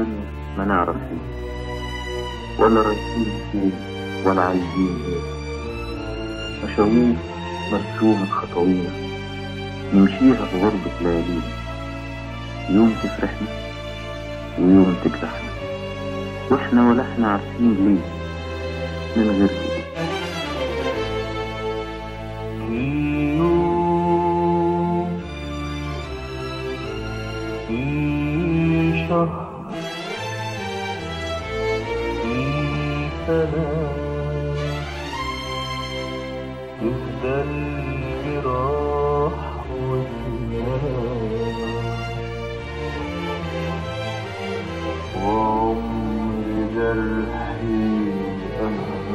الدنيا ما نعرف ليه، ولا رايحين فين ولا عايزين ايه. مشاوير مرسومة خطوينا نمشيها في غربة ليالينا، يوم تفرحنا ويوم تجرحنا، واحنا ولا احنا عارفين ليه من غير كده. في شهر، في سنة، تفضل جراح والنار، وعمر ده الحين أهضر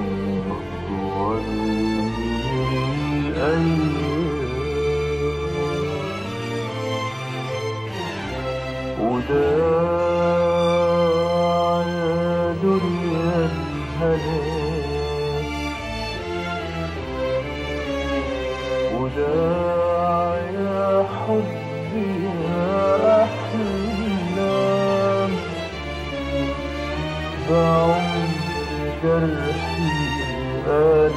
من أيام، وداع يا دنيا الهلاك، وداع يا حبي يا أحلام، بعمر جرحي أنا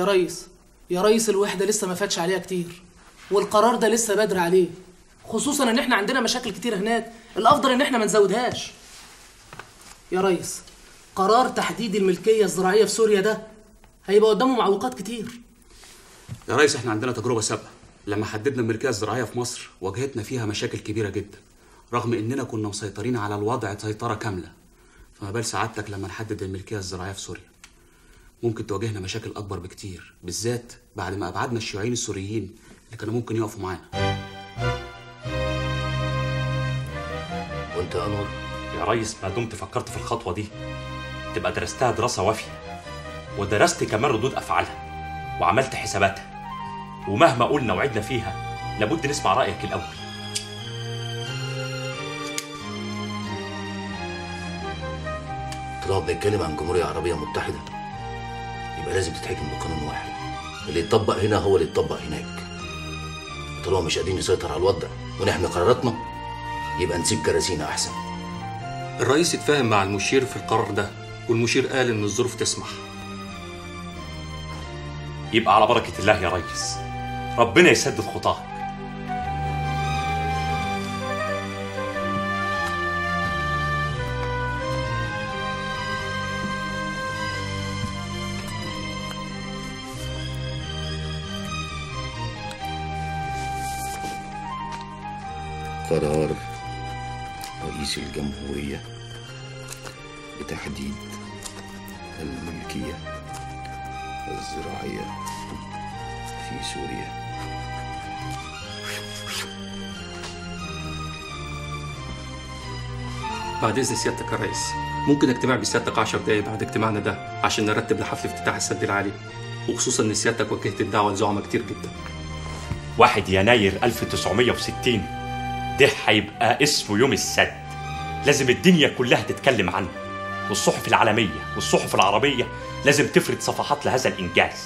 يا ريس يا ريس الوحدة لسه ما فاتش عليها كتير، والقرار ده لسه بدري عليه، خصوصا ان احنا عندنا مشاكل كتير هناك، الافضل ان احنا ما نزودهاش. يا ريس قرار تحديد الملكية الزراعية في سوريا ده هيبقى قدامه معوقات كتير. يا ريس احنا عندنا تجربة سابقة، لما حددنا الملكية الزراعية في مصر واجهتنا فيها مشاكل كبيرة جدا، رغم اننا كنا مسيطرين على الوضع سيطرة كاملة. فما بال سعادتك لما نحدد الملكية الزراعية في سوريا؟ ممكن تواجهنا مشاكل اكبر بكتير، بالذات بعد ما ابعدنا الشيوعيين السوريين اللي كانوا ممكن يقفوا معانا. وانت يا نور؟ يا ريس ما دمت فكرت في الخطوة دي تبقى درستها دراسة وافية، ودرست كمان ردود افعالها وعملت حساباتها، ومهما قلنا وعدنا فيها لابد نسمع رأيك الأول. طالما بنتكلم عن جمهورية عربية متحدة يبقى لازم تتحكم بقانون واحد، اللي يتطبق هنا هو اللي يتطبق هناك. طالما مش قادرين نسيطر على الوضع ونحمي قراراتنا يبقى نسيب كراسينا أحسن. الرئيس اتفاهم مع المشير في القرار ده، والمشير قال إن الظروف تسمح. يبقى على بركة الله يا ريس، ربنا يسدد خطاك. قرار رئيس الجمهورية بتحديد الملكية الزراعية في سوريا. بعد إذن سيادتك يا ريس، ممكن اجتماع بسيادتك 10 دقايق بعد اجتماعنا ده عشان نرتب لحفل افتتاح السد العالي، وخصوصا إن سيادتك وجهت الدعوة لزعماء كتير جدا. 1 يناير 1960 ده هيبقى اسمه يوم السد، لازم الدنيا كلها تتكلم عنه، والصحف العالمية والصحف العربية لازم تفرد صفحات لهذا الإنجاز.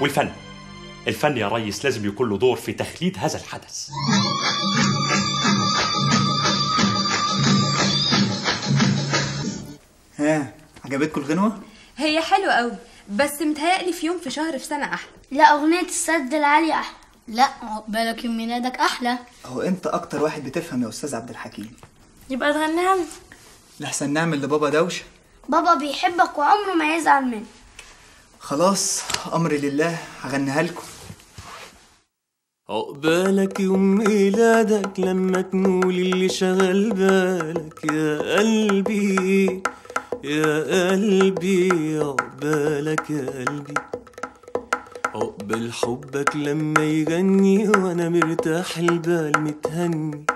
والفن، الفن يا ريس لازم يكون له دور في تخليد هذا الحدث. ها عجبتكم الغنوة؟ هي حلوة قوي، بس متهيألي في يوم في شهر في سنة أحلى. لا أغنية السد العالي أحلى. لا بالك يوم ميلادك أحلى. أهو أنت أكتر واحد بتفهم يا أستاذ عبد الحكيم. يبقى تغنيها أنت. لحسن نعمل لبابا دوشة. بابا بيحبك وعمره ما يزعل منك. خلاص أمري لله، هغنيها لكم. عقبالك يوم ميلادك لما تنول اللي شغل بالك يا قلبي يا قلبي، عقبالك يا قلبي، عقبال حبك لما يغني وأنا مرتاح البال متهني،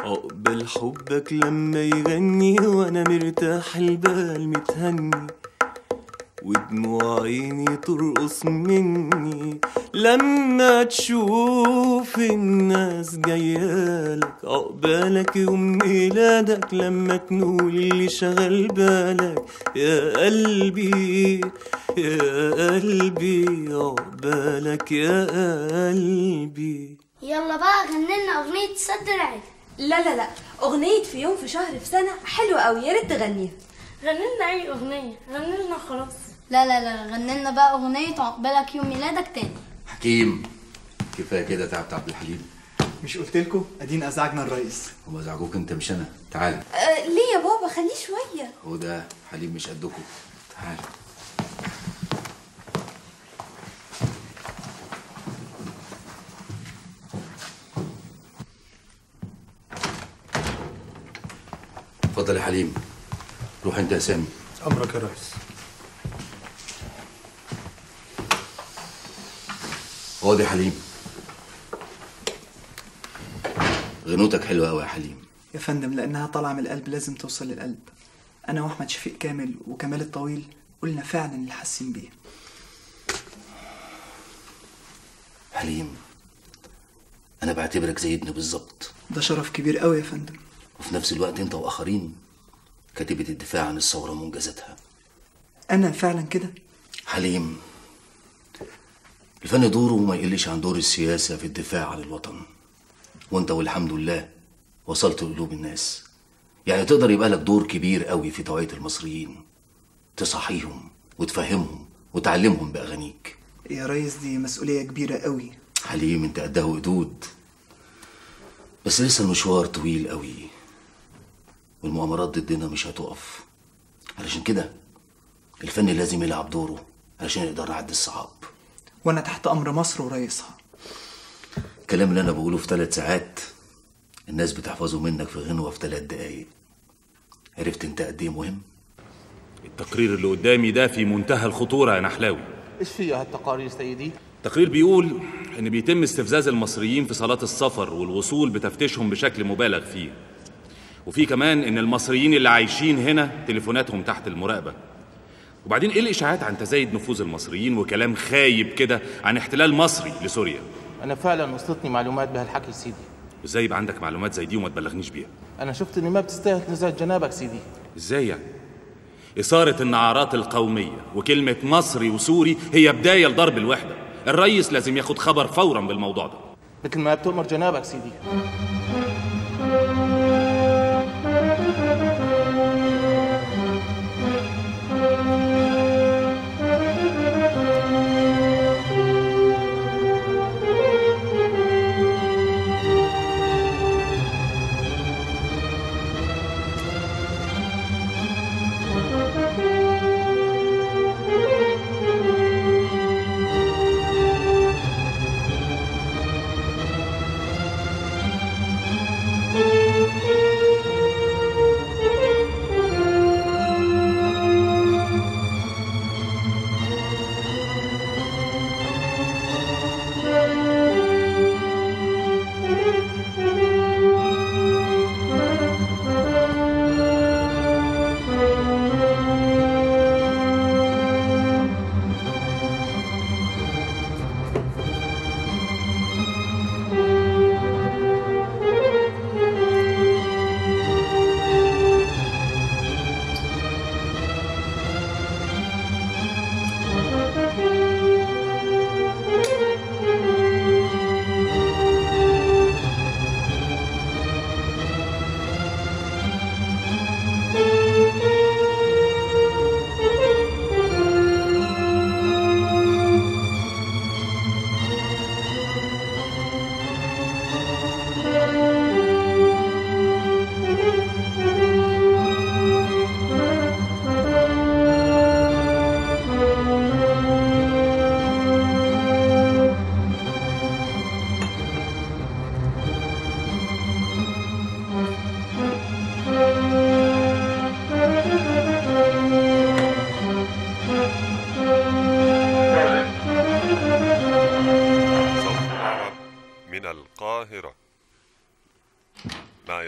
عقبال حبك لما يغني وأنا مرتاح البال متهني، ودموع عيني ترقص مني لما تشوف الناس جايالك، عقبالك يوم ميلادك لما تنول اللي شغل بالك يا قلبي يا قلبي، عقبالك يا قلبي. يلا بقى غنيلنا أغنية سد العالي. لا لا لا، أغنية في يوم في شهر في سنة حلوة أوي، يا ريت تغنيها. غنيلنا أي أغنية، غنيلنا خلاص. لا لا لا، غنيلنا بقى أغنية عقبالك يوم ميلادك تاني. حكيم كفاية كده، تعبت عبد الحليم. مش قلتلكوا أدينا أزعجنا الرئيس. هو أزعجوك أنت مش أنا، تعال. ليه يا بابا خليه شوية. هو ده حليم مش قدكوا، تعال. اتفضل يا حليم، روح أنت يا سامي. أمرك يا ريس. اقعد يا حليم. غنوتك حلوة أوي يا حليم. يا فندم لأنها طالعة من القلب لازم توصل للقلب. أنا وأحمد شفيق كامل وكمال الطويل قلنا فعلا اللي حاسين بيه. حليم أنا بعتبرك زي ابني بالظبط. ده شرف كبير أوي يا فندم. وفي نفس الوقت أنت وآخرين كاتبة الدفاع عن الثورة ومنجزاتها. أنا فعلا كده؟ حليم الفن دوره ما يقلش عن دور السياسة في الدفاع عن الوطن، وانت والحمد لله وصلت لقلوب الناس، يعني تقدر يبقى لك دور كبير قوي في توعية المصريين، تصحيهم وتفهمهم وتعلمهم باغانيك. يا ريس دي مسؤوليه كبيره قوي. حليم انت قدها وقدود، بس لسه المشوار طويل قوي، والمؤامرات ضدنا مش هتقف. علشان كده الفن لازم يلعب دوره علشان نقدر نعدي الصعاب. وانا تحت امر مصر ورئيسها. الكلام اللي انا بقوله في 3 ساعات الناس بتحفظه منك في غنوه في 3 دقايق. عرفت انت قد ايه مهم؟ التقرير اللي قدامي ده في منتهى الخطوره يا نحلاوي. ايش فيها التقارير سيدي؟ التقرير بيقول ان بيتم استفزاز المصريين في صالات السفر والوصول بتفتيشهم بشكل مبالغ فيه، وفي كمان ان المصريين اللي عايشين هنا تليفوناتهم تحت المراقبه. وبعدين ايه الاشاعات عن تزايد نفوذ المصريين وكلام خايب كده عن احتلال مصري لسوريا؟ انا فعلا وصلتني معلومات بهالحكي يا سيدي. ازاي يبقى عندك معلومات زي دي وما تبلغنيش بيها؟ انا شفت ان ما بتستاهل نزاهه جنابك سيدي. ازاي يعني؟ اثاره النعارات القوميه وكلمه مصري وسوري هي بدايه لضرب الوحده. الرئيس لازم ياخد خبر فورا بالموضوع ده مثل ما بتؤمر جنابك سيدي.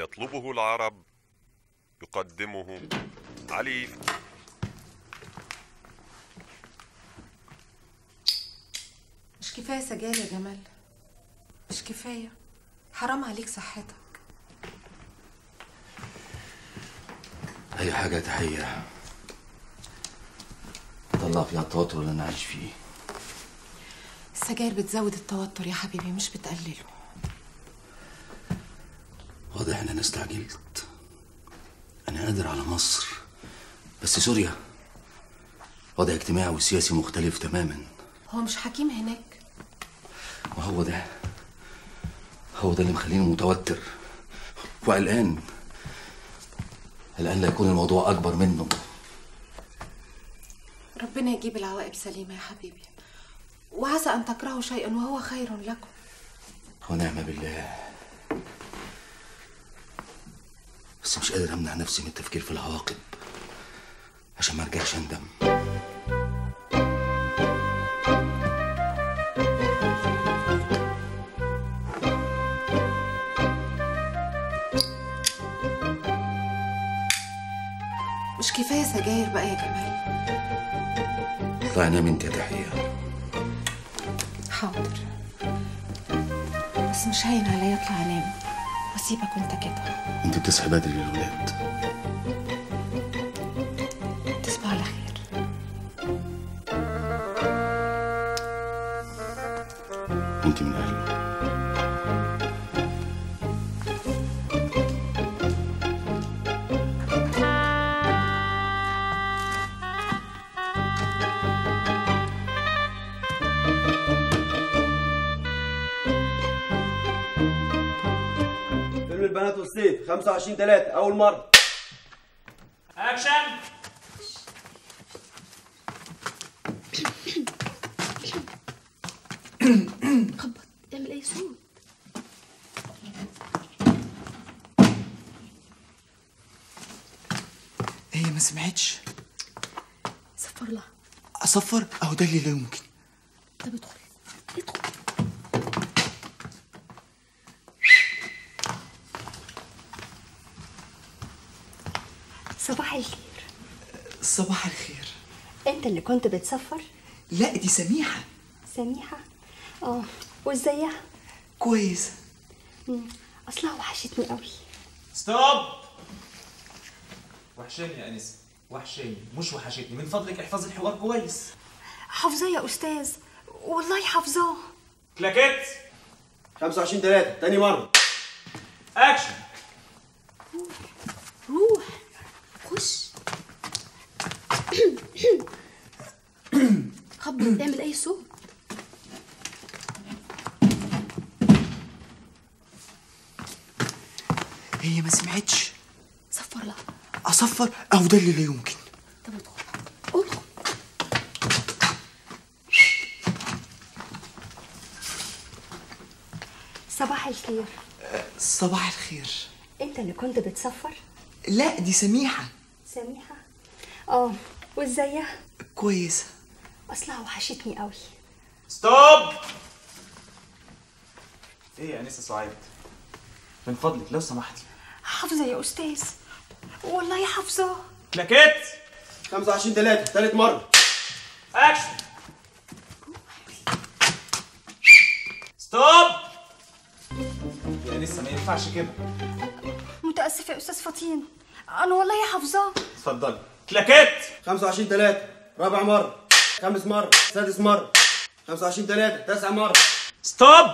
يطلبه العرب يقدمه علي. مش كفاية سجاير يا جمال، مش كفاية، حرام عليك صحتك. أي حاجة تحية تطلع فيها التوتر اللي أنا عايش فيه. السجاير بتزود التوتر يا حبيبي مش بتقلله. واضح ان انا استعجلت. انا قادر على مصر، بس سوريا وضع اجتماعي وسياسي مختلف تماما. هو مش حكيم هناك؟ وهو ده، هو ده اللي مخليني متوتر وقلقان. قلقان لا يكون الموضوع اكبر منه. ربنا يجيب العواقب سليمه يا حبيبي، وعسى ان تكرهوا شيئا وهو خير لكم. ونعم بالله. بس مش قادر امنع نفسي من التفكير في العواقب عشان ما ارجعش اندم. مش كفايه سجاير بقى يا جمال. اطلع نام انت يا تحيه. حاضر، بس مش هين عليا اطلع انام واسيبك وانت كده. انت بتصحي بدري للولاد. تصبحوا على خير. انت من اهلي. ستيت 25-3 أول مرة. أكشن. خبط تعمل أي صوت؟ هي ما سمعتش. صفر لها. أصفر؟ أهو ده اللي لا يمكن. طب ادخل ادخل. صباح الخير. صباح الخير. انت اللي كنت بتصفر؟ لا دي سميحة. سميحة؟ اه وازيها؟ كويسة. اصلها وحشتني قوي. ستوب. وحشاني يا انسة، وحشاني مش وحشتني، من فضلك احفظي الحوار كويس. حافظاه يا استاذ، والله حافظاه. كلاكيت. 25-3 تاني مرة. اكشن. روح خش. خبط تعمل اي صوت؟ هي ما سمعتش. صفر لها. اصفر او ده اللي لا يمكن. طب ادخل ادخل. صباح الخير. صباح الخير. انت اللي كنت بتصفر؟ لا دي سميحة. سميحة؟ اه وازيها؟ كويسة. اصلها وحشتني قوي. ستوب. ايه يا انسة سعيد؟ من فضلك لو سمحتي. حافظة يا استاذ، والله حافظة. كلاكيت. 25-3 تالت مرة. اكشن. ستوب. يا انسة ما ينفعش كده. متأسف يا استاذ فطين، انا والله حافظاه. اتفضلي. كلاكيت. 25-3 رابع مرة، خامس مرة، سادس مرة. 25-3 تاسع مرة. ستوب.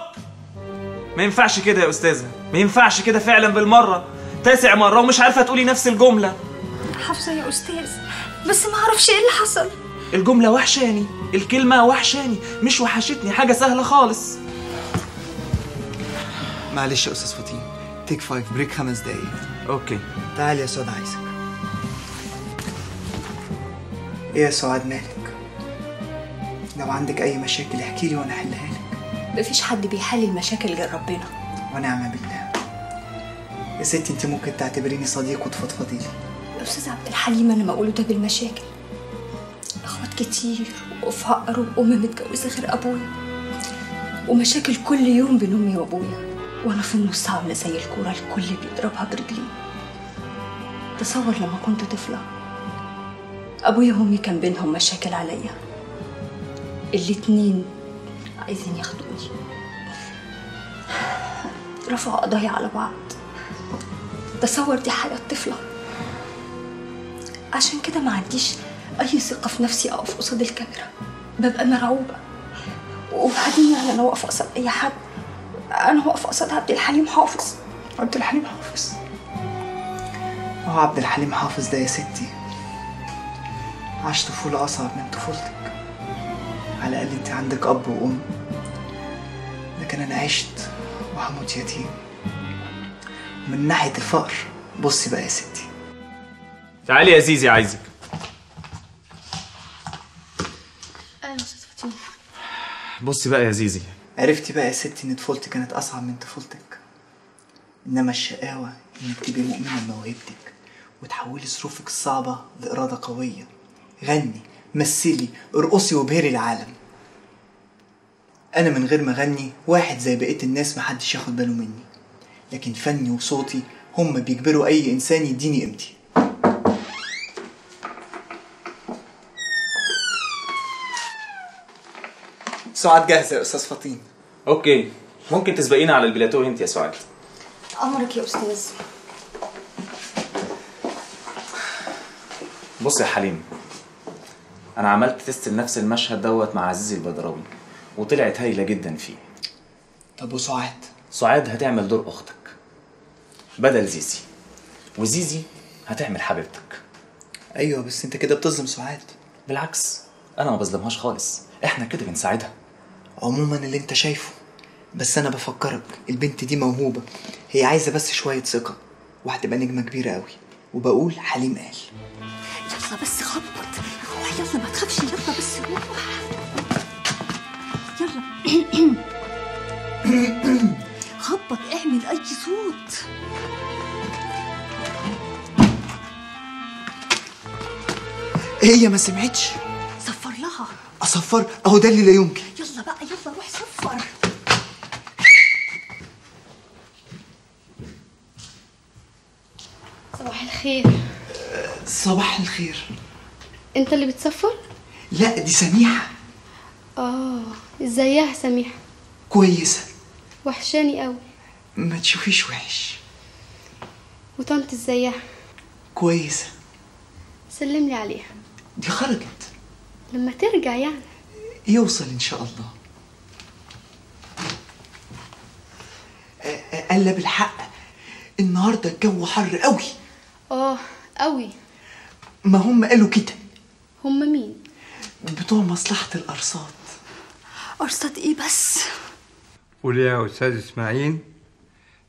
ما ينفعش كده يا استاذة، ما ينفعش كده فعلا بالمرة. تاسع مرة ومش عارفة تقولي نفس الجملة. حافظة يا استاذ، بس ما اعرفش ايه اللي حصل. الجملة وحشاني، الكلمة وحشاني، مش وحشتني، حاجة سهلة خالص. معلش يا استاذ فطين، تيك 5 بريك 5 دقايق. اوكي. تعال يا سعاد عايزك. ايه يا سعاد مالك؟ لو عندك اي مشاكل احكي لي وانا احلها لك. مفيش حد بيحل المشاكل غير ربنا. ونعم بالله. يا ستي انت ممكن تعتبريني صديق وتفضفضي لي. يا استاذ عبد الحليم انا ما اقوله ده بالمشاكل. اخوات كتير وفقر وامي متجوزه غير ابويا. ومشاكل كل يوم بين امي وابويا. وانا في النص عامله زي الكوره الكل بيضربها برجلي. تصور لما كنت طفله. ابويا وامي كان بينهم مشاكل عليا. الاتنين عايزين ياخدوني. رفعوا قضايا على بعض. تصور دي حياة طفلة. عشان كده ما عنديش أي ثقة في نفسي أقف قصاد الكاميرا. ببقى مرعوبة. وبعدين يعني أنا واقفة قصاد أي حد. أنا واقفة قصاد عبد الحليم حافظ. عبد الحليم حافظ. هو عبد الحليم حافظ ده يا ستي عاش طفولة أصعب من طفولتك. على الأقل أنت عندك أب وأم، لكن أنا عشت وهموت يتيم. من ناحية الفقر بصي بقى يا ستي. تعالي يا زيزي عايزك. أيوة يا أستاذ فاطمة. بصي بقى يا زيزي، عرفتي بقى يا ستي إن طفولتي كانت أصعب من طفولتك، إنما الشقاوة إنك تبقي مؤمنة بموهبتك وتحولي ظروفك الصعبة لإرادة قوية. غني، مثلي، ارقصي وابهري العالم. انا من غير ما اغني واحد زي بقيه الناس محدش ياخد باله مني، لكن فني وصوتي هما بيجبروا اي انسان يديني قيمتي. سعاد جاهزه يا استاذ فطين. اوكي، ممكن تسبقينا على البلاتو انت يا سعاد. امرك يا استاذ. بص يا حليم، أنا عملت تيست لنفس المشهد دوت مع عزيزي البدراوي وطلعت هايلة جدا فيه. طب وسعاد؟ سعاد هتعمل دور أختك بدل زيزي، وزيزي هتعمل حبيبتك. أيوه بس أنت كده بتظلم سعاد. بالعكس أنا ما بظلمهاش خالص، إحنا كده بنساعدها. عموما اللي أنت شايفه، بس أنا بفكرك البنت دي موهوبة، هي عايزة بس شوية ثقة، وهتبقى نجمه كبيره قوي. وبقول حليم قال. يلا بس خبط، روح يلا ما تخافش، يلا بس روح يلا. خبط، اعمل اي صوت. هي ما سمعتش. صفر لها. اصفر؟ اهو ده اللي لا يمكن. يلا بقى يلا روح صفر. صباح الخير. صباح الخير. انت اللي بتصفر؟ لا دي سميحة. اه ازيها سميحة؟ كويسة. وحشاني قوي. ما تشوفيش وحش. وطنط ازيها؟ كويسة. سلم لي عليها. دي خرجت. لما ترجع يعني. يوصل ان شاء الله. قال بالحق النهارده الجو حر قوي. اه قوي. ما هم قالوا كده. هم مين؟ بتوع مصلحة الأرصاد. أرصاد إيه بس؟ قولي يا أستاذ إسماعيل،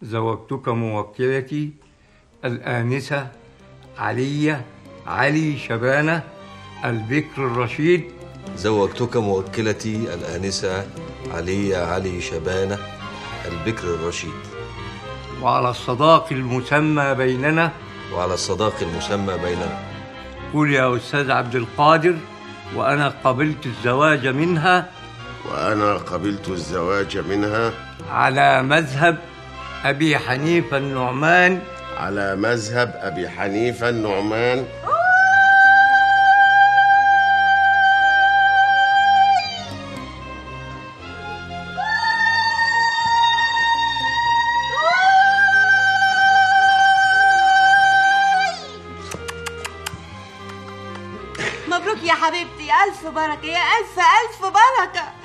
زوجتك موكلتي الآنسة علية علي شبانة البكر الرشيد. زوجتك موكلتي الآنسة علية علي شبانة البكر الرشيد. وعلى الصداق المسمى بيننا. وعلى الصداق المسمى بيننا. قول يا أستاذ عبد القادر، وأنا قبلت الزواج منها. وأنا قبلت الزواج منها. على مذهب أبي حنيفة النعمان. على مذهب أبي حنيفة النعمان. مبروك يا حبيبتي، ألف بركة، يا ألف ألف بركة.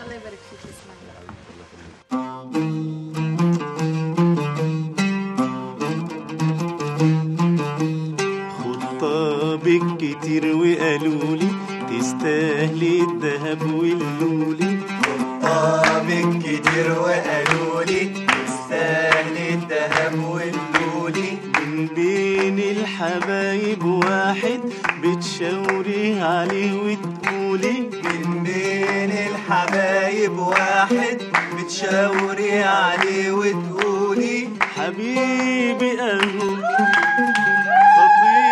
الله يبارك فيك يا إسماعيل. خطابك كتير وقالولي تستاهلي الدهب واللولي. خطابك كتير وقالولي تستاهلي الدهب واللولي. من بين الحبايب واحد بتشاوري عليه وتقولي. من بين الحبايب واحد بتشاوري عليه وتقولي. حبيبي اهو، خطيبي اهو،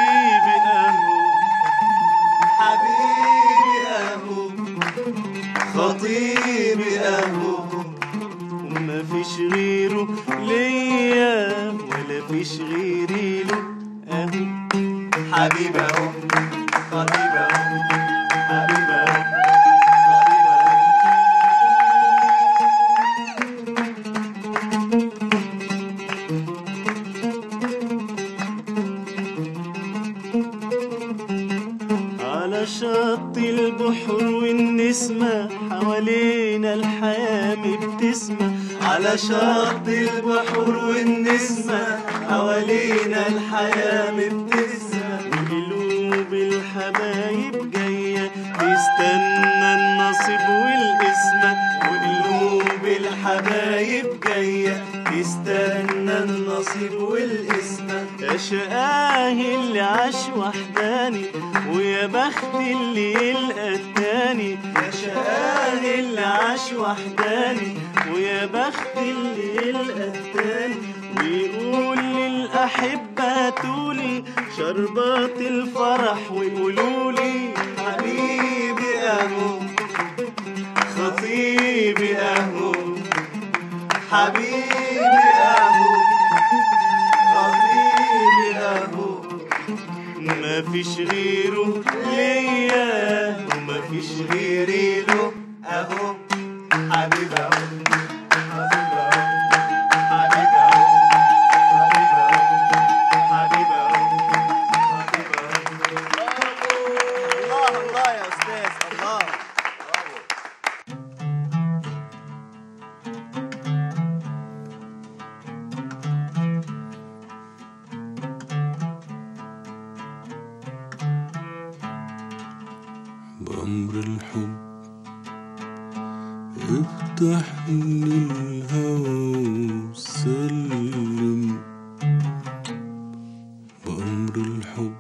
حبيبي اهو، خطيبي اهو، مفيش غيره ليا ولا فيش غيري له اهو. حبيب اهو، خطيب اهو، حبيب اهو، خطيب اهو. على شط البحر والنسمة حوالينا الحياة بتسمع. على شط البحر والنسمة حوالينا الحياة بتسمع. وقلوب الحبايب جاية تستنى النصيب والقسمة. وقلوب الحبايب جاية تستنى النصيب والقسمة. يا شقاه اللي عاش وحداني ويا بخت اللي يلقى التاني. يا شقاه اللي عاش وحداني ويا بخت اللي يلقى التاني. ويقول للأحبة هاتولي شربات الفرح ويقولولي. حبيبي أهو، خطيبي أهو، حبيبي أهو، خطيبي أهو، مفيش غيره ليا ومفيش غيري له أهو. حبيبي أهو. بأمر الحب تحنينها وسلم بأمر الحب،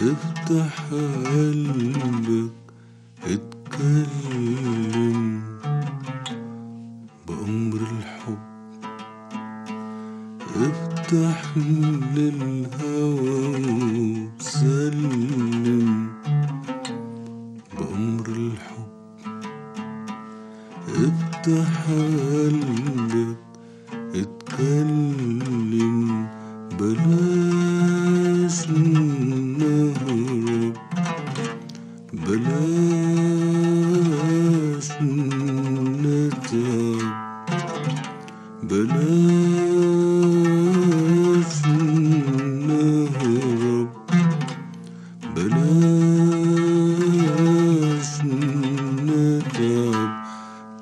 افتح قلبك اتكلم بأمر الحب، افتح للهوى وسلم بأمر الحب، افتح قلبك اتكلم، بلاش نهرب، بلاش نتعب، بلاش نهرب، بلاش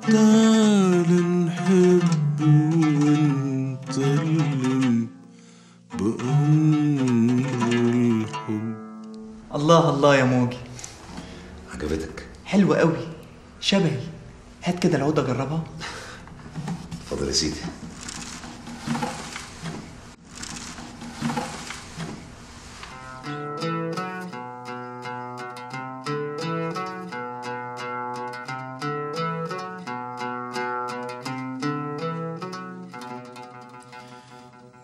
نتعب، تعال نحب ونتألم بأمر الحب. الله الله يا موجي، عجبتك؟ حلوة قوي، شبهي. هات كده العود اجربها. اتفضل يا سيدي.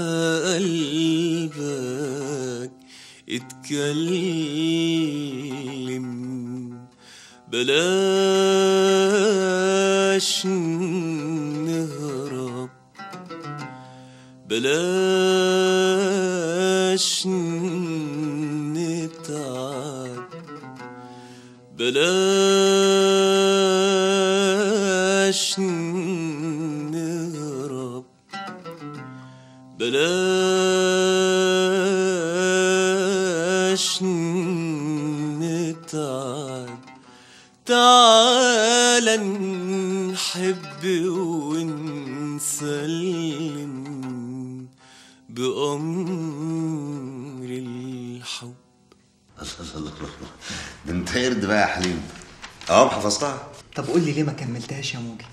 قلبك اتكلم، بلاش نهرب، بلاش نتعب، بلاش نهرب، بلاش نتعب، تعال نحب ونسلم بأمر الحب. الله الله الله، ده انت قرد بقى يا حليم. حفظتها. طب قول لي ليه ما كملتهاش يا موجي؟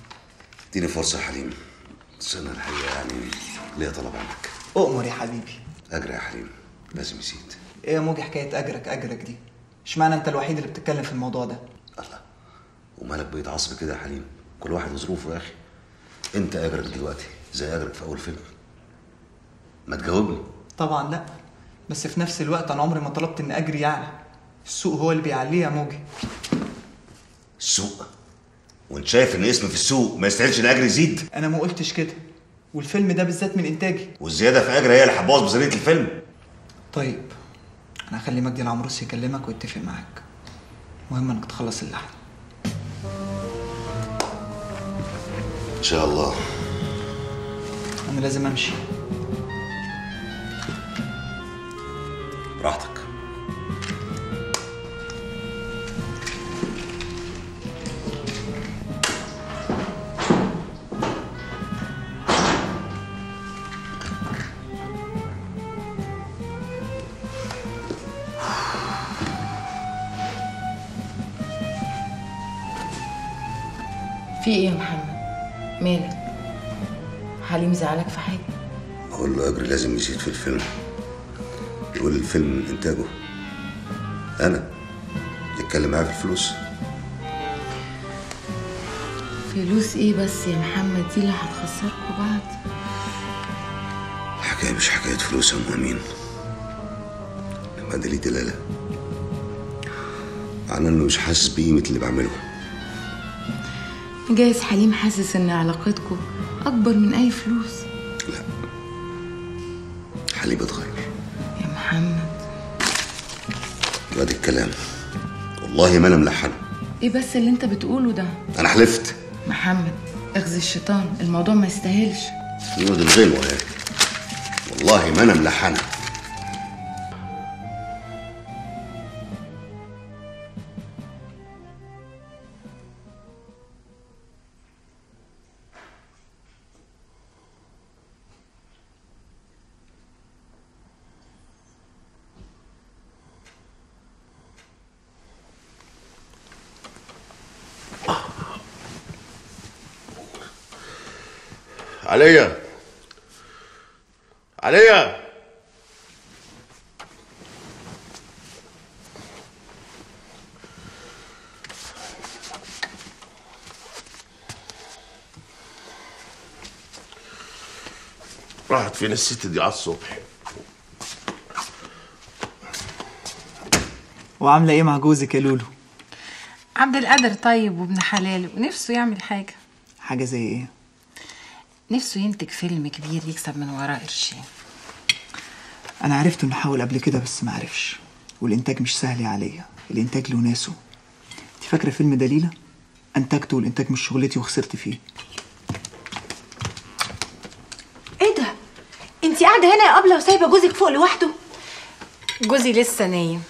اديني فرصة يا حليم، بس انا الحقيقة يعني ليا طلب عنك. أؤمر يا حبيبي. أجري يا حليم، لازم يزيد. إيه يا موجي حكاية أجرك أجرك دي؟ اشمعنى أنت الوحيد اللي بتتكلم في الموضوع ده؟ الله، ومالك بقيت عصب كده يا حليم؟ كل واحد وظروفه يا أخي. أنت أجرك دلوقتي زي أجرك في أول فيلم. ما تجاوبني. طبعا لا، بس في نفس الوقت انا عمري ما طلبت ان اجري، يعني السوق هو اللي بيعليه يا موجي. السوق؟ وانت شايف ان اسمي في السوق ما يستاهلش ان اجري يزيد؟ انا ما قلتش كده، والفيلم ده بالذات من انتاجي، والزياده في اجري هي اللي هتبوظ ميزانيه الفيلم. طيب انا هخلي مجدي العمروسي يكلمك ويتفق معاك، المهم انك تخلص اللحن ان شاء الله. انا لازم امشي. براحتك. في ايه يا محمد؟ مالك؟ حليم زعلك في حاجة؟ بقول له أجري لازم يزيد في الفيلم، يقول الفيلم من انتاجه، انا اتكلم معاه في الفلوس. فلوس ايه بس يا محمد؟ دي اللي هتخسركوا بعض. الحكايه مش حكايه فلوس يا مؤمن، لما ده ليه دلاله على انه مش حاسس بقيمه اللي بعمله. جايز حليم حاسس ان علاقتكم اكبر من اي فلوس. لا، حليم اتغير يا محمد. وادي الكلام، والله ما انا ملحنه. ايه بس اللي انت بتقوله ده؟ انا حلفت. محمد اخزي الشيطان، الموضوع ما يستاهلش. يود الغلوه يعني. والله ما انا ملحنه. علية، علية، راحت فين الست دي على الصبح؟ وعاملة ايه مع جوزك يا لولو؟ عبد القادر طيب وابن حلال، ونفسه يعمل حاجة. حاجة زي ايه؟ نفسه ينتج فيلم كبير يكسب من وراه قرشين. أنا عرفت إنه حاول قبل كده بس ما عرفش، والإنتاج مش سهل يا عليا، الإنتاج له ناسه. أنت فاكرة فيلم دليلة؟ أنتجته والإنتاج مش شغلتي وخسرت فيه. إيه ده؟ أنت قاعدة هنا يا أبلة وسايبة جوزك فوق لوحده؟ جوزي لسه نايم.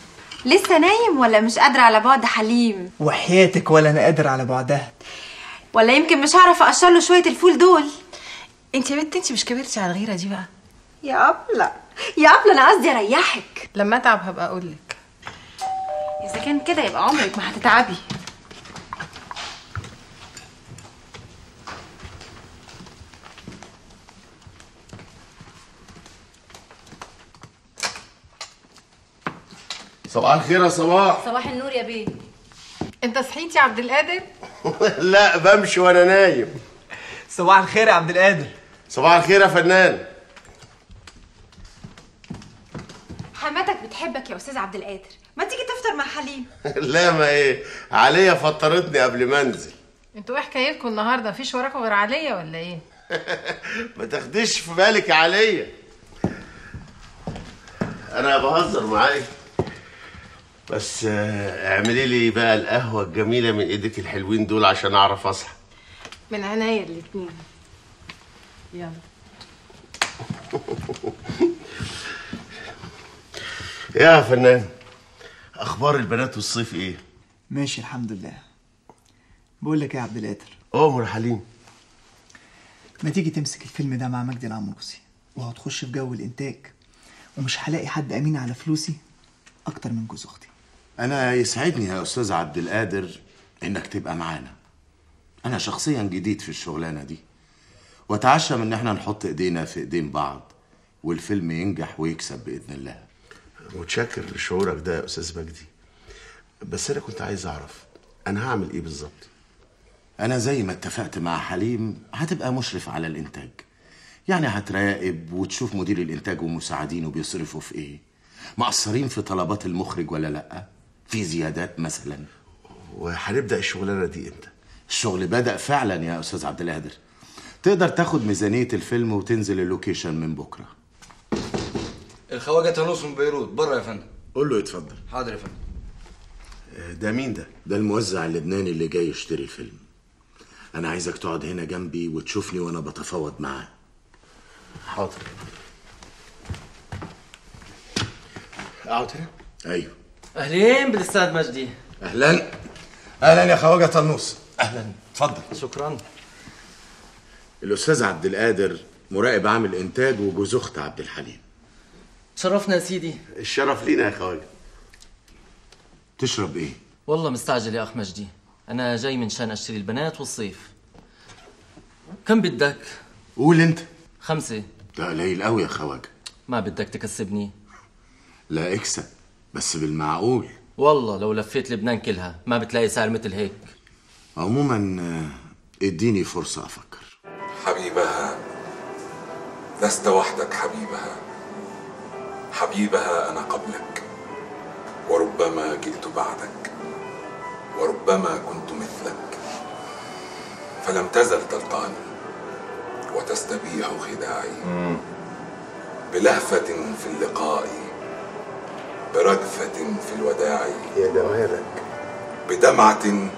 لسه نايم ولا مش قادرة على بعد حليم؟ وحياتك ولا أنا قادر على بعدها. ولا يمكن مش هعرف أقشر له شوية الفول دول. انت يا بنت انت مش كبرتي على الغيره دي بقى يا ابله؟ يا ابله انا قصدي اريحك، لما اتعب هبقى اقول لك. اذا كان كده يبقى عمرك ما هتتعبي. صباح الخير يا صباح. صباح النور يا بيه. انت صحيت يا عبد القادر؟ لا بمشي وانا نايم. صباح الخير يا عبد القادر. صباح الخير يا فنان. حماتك بتحبك يا استاذ عبد القادر، ما تيجي تفطر مع حليم؟ لا ما ايه، عليا فطرتني قبل ما انزل. انتوا ايه حكايتكم النهارده؟ مفيش وراكم غير عليا ولا ايه؟ ما تاخديش في بالك يا عليا، انا بهزر معاك. بس اعملي لي بقى القهوه الجميله من ايديك الحلوين دول عشان اعرف اصحى. من عينيا الاتنين. يلا. يا فنان، اخبار البنات والصيف ايه؟ ماشي الحمد لله. بقول لك يا عبد القادر. امر حليم. ما تيجي تمسك الفيلم ده مع مجدي العمروسي، وهتخش في جو الانتاج، ومش هلاقي حد امين على فلوسي اكتر من جوز اختي. انا يسعدني يا استاذ عبد القادر انك تبقى معانا. أنا شخصياً جديد في الشغلانة دي، وأتعشم إن إحنا نحط إيدينا في إيدين بعض والفيلم ينجح ويكسب بإذن الله. متشكر لشعورك ده يا أستاذ مجدي، بس أنا كنت عايز أعرف أنا هعمل إيه بالظبط؟ أنا زي ما اتفقت مع حليم هتبقى مشرف على الإنتاج، يعني هتراقب وتشوف مدير الإنتاج ومساعدينه بيصرفوا في إيه، مقصرين في طلبات المخرج ولا لأ، في زيادات مثلاً. وهنبدأ الشغلانة دي إمتى؟ الشغل بدأ فعلا يا أستاذ عبد القادر. تقدر تاخد ميزانية الفيلم وتنزل اللوكيشن من بكرة. الخواجة طنوس من بيروت بره يا فندم. قول له يتفضل. حاضر يا فندم. ده مين ده؟ ده الموزع اللبناني اللي جاي يشتري الفيلم. أنا عايزك تقعد هنا جنبي وتشوفني وأنا بتفاوض معاه. حاضر. أقعد هنا؟ أيوه. أهلين بالأستاذ مجدي. أهلا. أهلا يا خواجة طنوس. اهلا. اتفضل. شكرا. الاستاذ عبد القادر مراقب عامل انتاج وجوز اخت عبد الحليم. شرفنا يا سيدي. الشرف لينا يا خواجه. تشرب ايه؟ والله مستعجل يا اخ مجدي، انا جاي من شان اشتري البنات والصيف. كم بدك؟ قول انت. 5. ده قليل قوي يا خواجه. ما بدك تكسبني؟ لا اكسب بس بالمعقول. والله لو لفيت لبنان كلها ما بتلاقي سعر مثل هيك. عموما اديني فرصة أفكر. حبيبها، لست وحدك حبيبها، حبيبها أنا قبلك، وربما جئت بعدك، وربما كنت مثلك، فلم تزل تلطاني وتستبيح خداعي بلهفة في اللقاء برجفة في الوداع يا جمالك بدمعة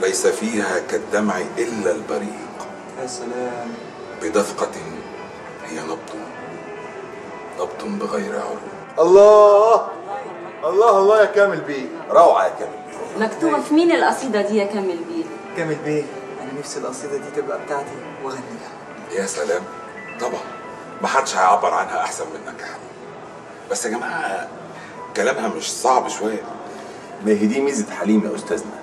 ليس فيها كالدمع إلا البريق يا سلام بدفقة هي نبض بغير عروق. الله الله الله يا كامل بيه روعة يا كامل بيه. مكتوبة في مين القصيدة دي يا كامل بيه؟ كامل بيه أنا نفسي القصيدة دي تبقى بتاعتي وأغنيها. يا سلام طبعا محدش هيعبر عنها أحسن منك يا حبيبي. بس يا جماعة كلامها مش صعب شوية. ما هي دي ميزة حليم يا أستاذنا.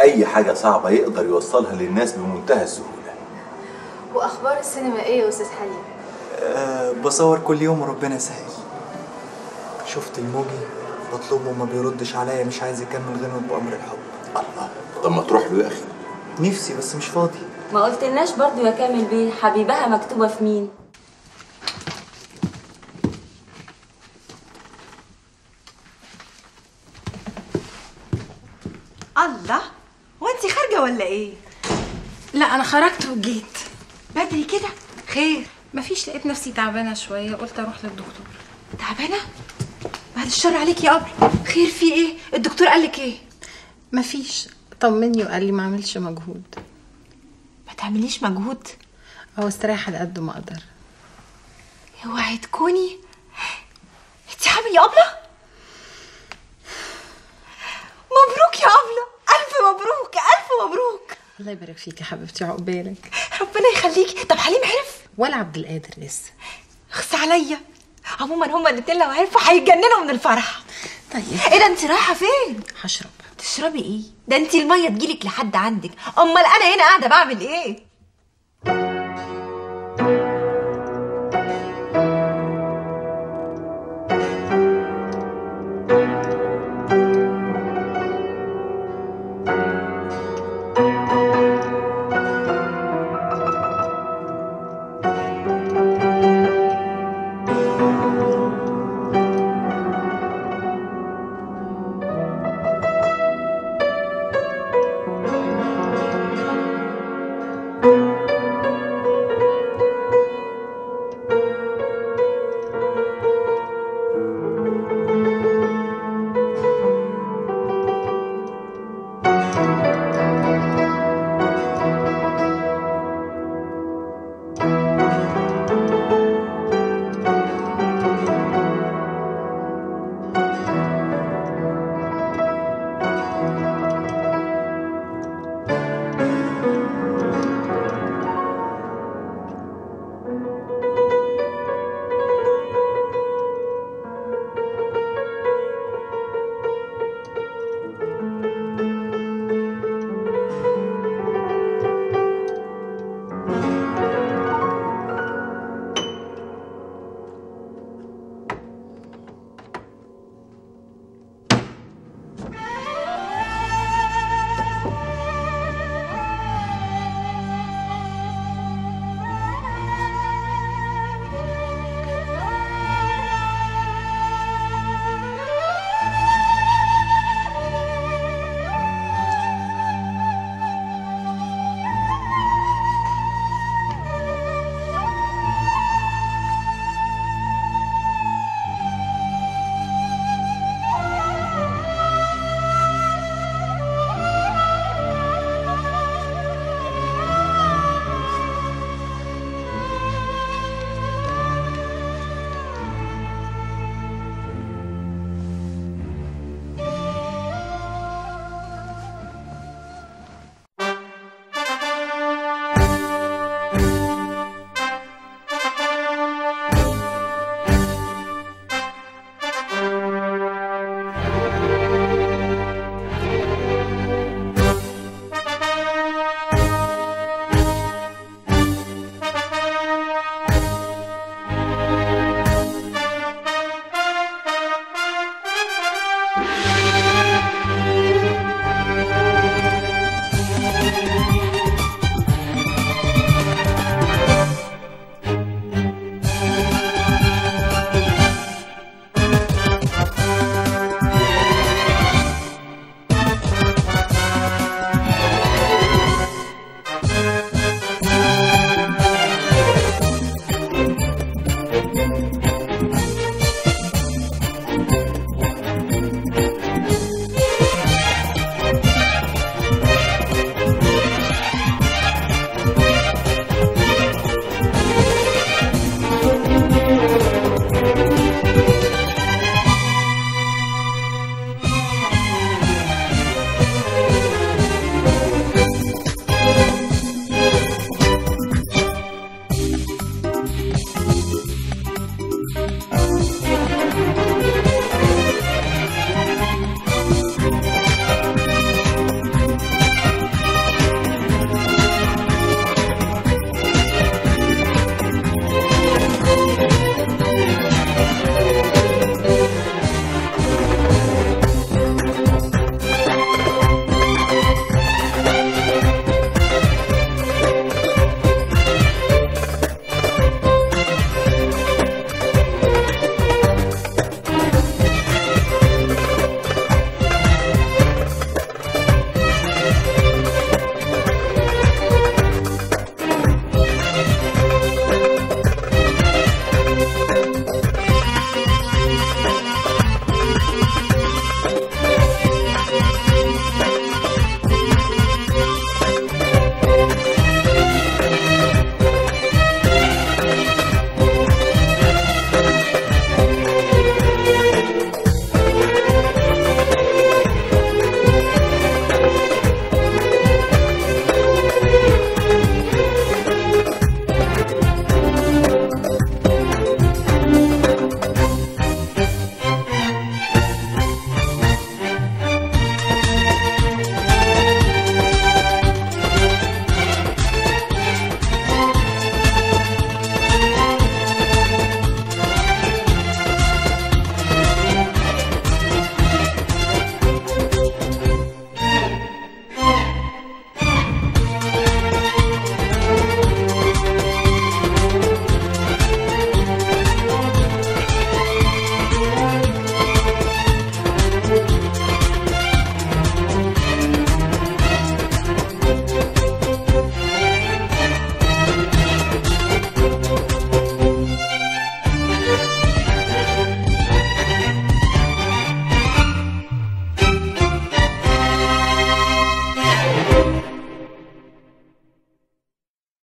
أي حاجة صعبة يقدر يوصلها للناس بمنتهى السهولة. وأخبار السينما إيه يا أستاذ حليم؟ بصور كل يوم وربنا يسهل. شفت الموجي بطلبه وما بيردش عليا مش عايز يكمل غنوة بأمر الحب. الله طب ما تروح له يا أخي. نفسي بس مش فاضي. ما قلتلناش برضه يا كامل بيه حبيبها مكتوبة في مين؟ الله هو انت خارجه ولا ايه؟ لا انا خرجت وجيت بدري كده خير مفيش لقيت نفسي تعبانه شويه قلت اروح للدكتور. تعبانه؟ بعد الشر عليك يا قمر خير في ايه؟ الدكتور قال لك ايه؟ مفيش طمني وقال لي ما اعملش مجهود. ما تعمليش مجهود؟ او استريح على قد ما اقدر. اوعي تكوني انت حامل يا قبله؟ مبروك يا قبله ألف مبروك ألف مبروك. الله يبارك فيك يا حبيبتي عقبالك. ربنا يخليكي. طب حليم عرف؟ ولا عبد القادر لسه. اخس عليا. عموما هما الاتنين لو عرفوا هيتجننوا من الفرح. طيب ايه ده انت رايحه فين؟ هشرب. تشربي ايه؟ ده انت الميه تجيلك لحد عندك، امال انا هنا قاعده بعمل ايه؟